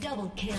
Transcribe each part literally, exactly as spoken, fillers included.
Double kill.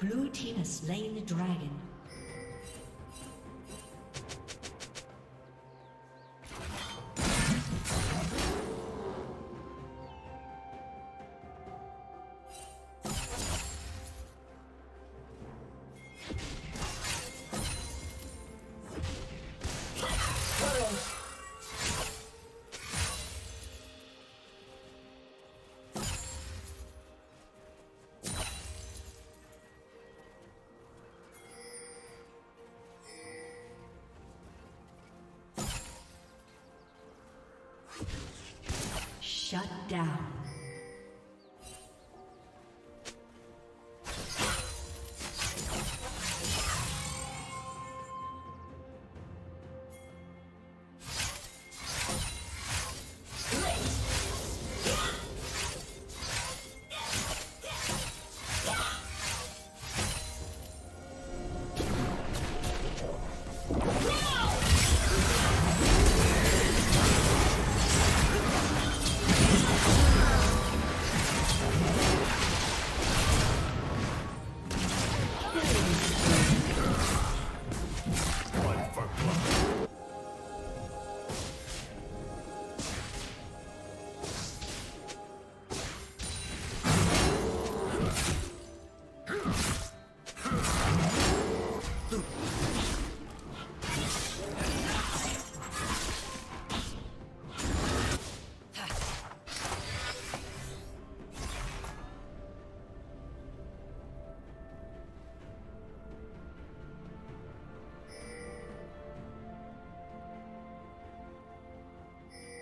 Blue team has slain the dragon. Shut down.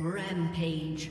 Rampage.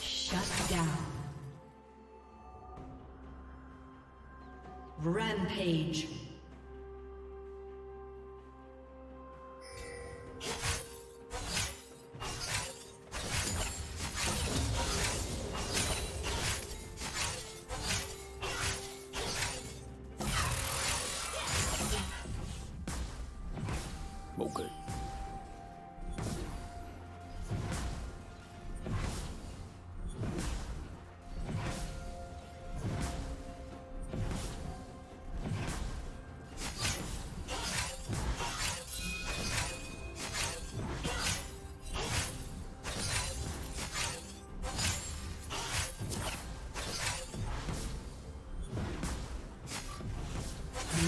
Shut down. Rampage.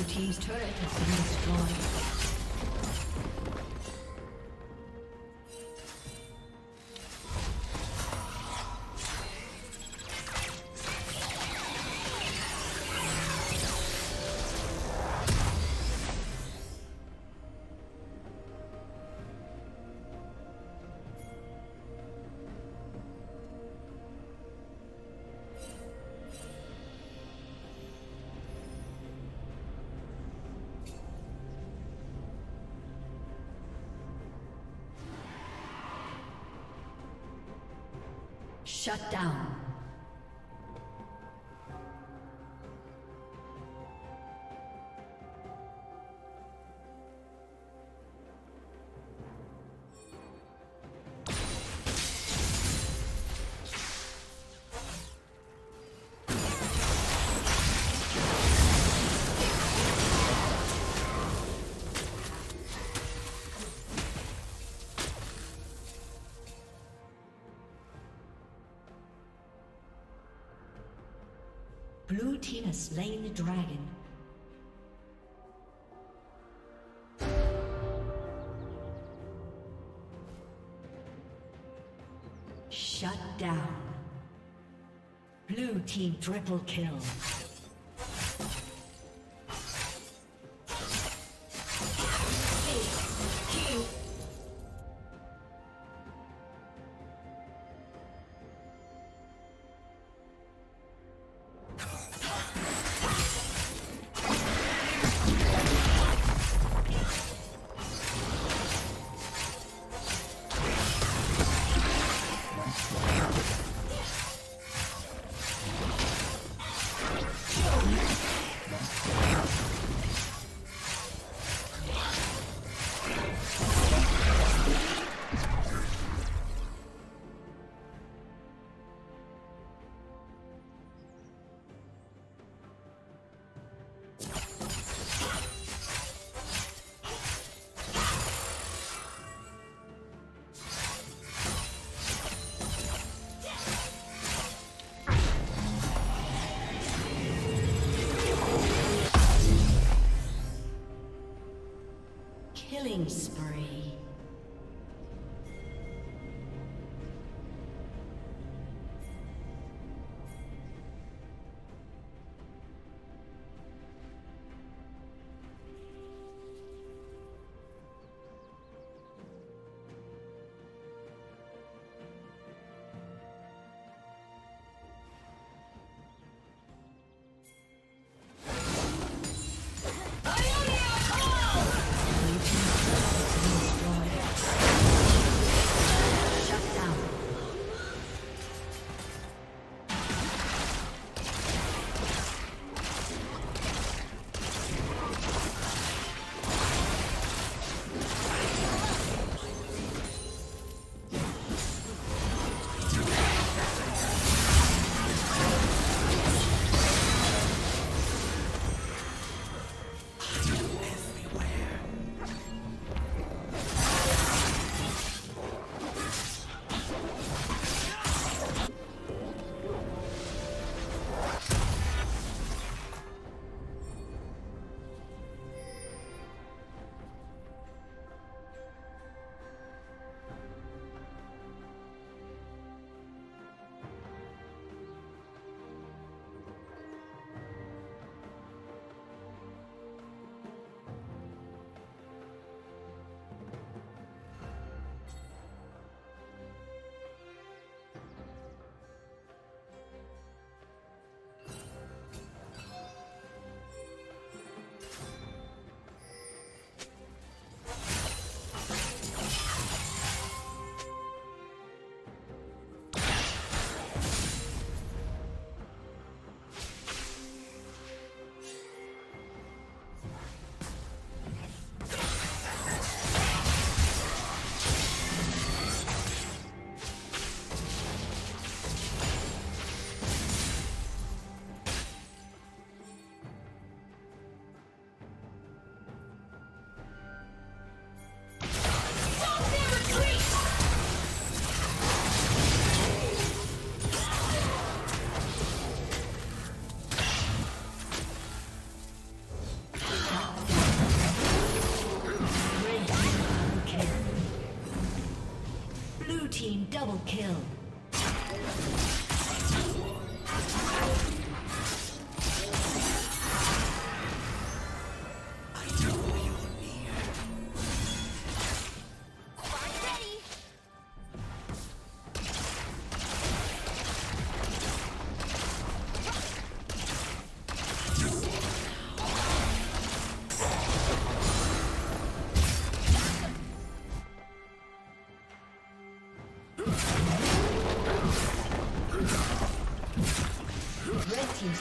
His turret has been destroyed. Shut down. Blue team has slain the dragon. Shut down. Blue team triple kill. Killing spree. I team's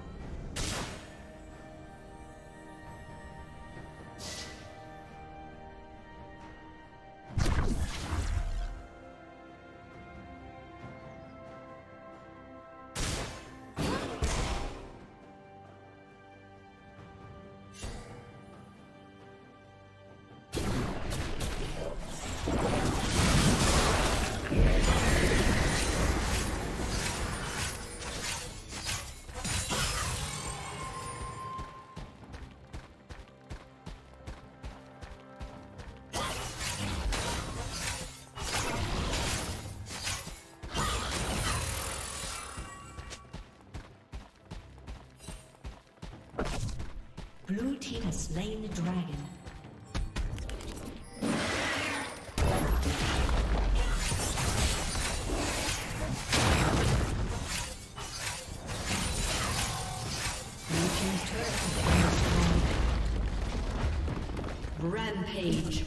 Blue team has slain the dragon. Blue team's turret has been destroyed. Rampage.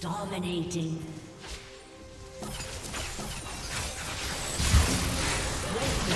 Dominating. Blue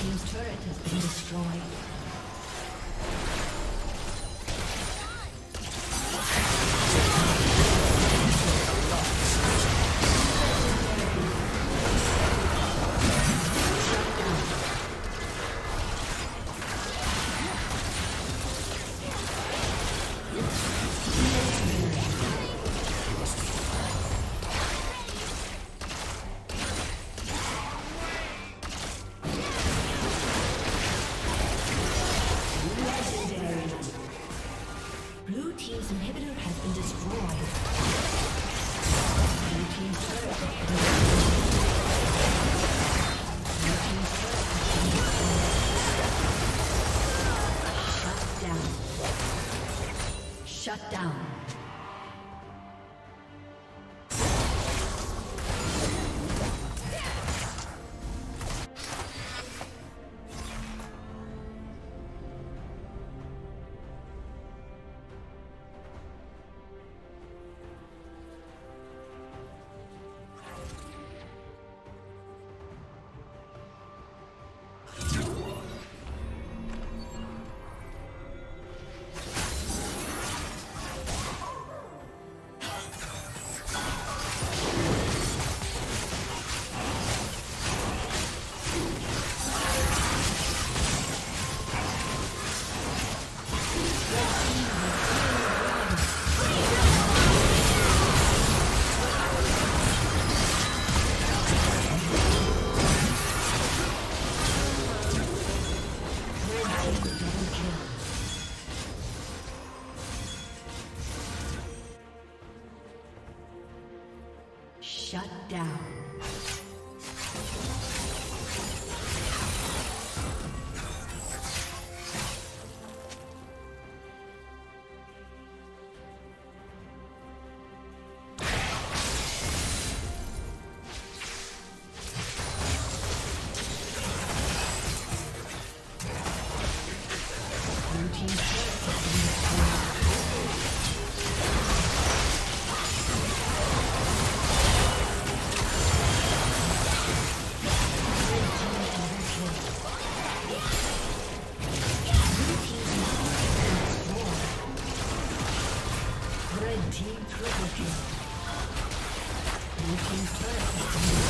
team's turret has been destroyed. Shut down. Shut down. Team triple kill. Blue team's turret has been destroyed.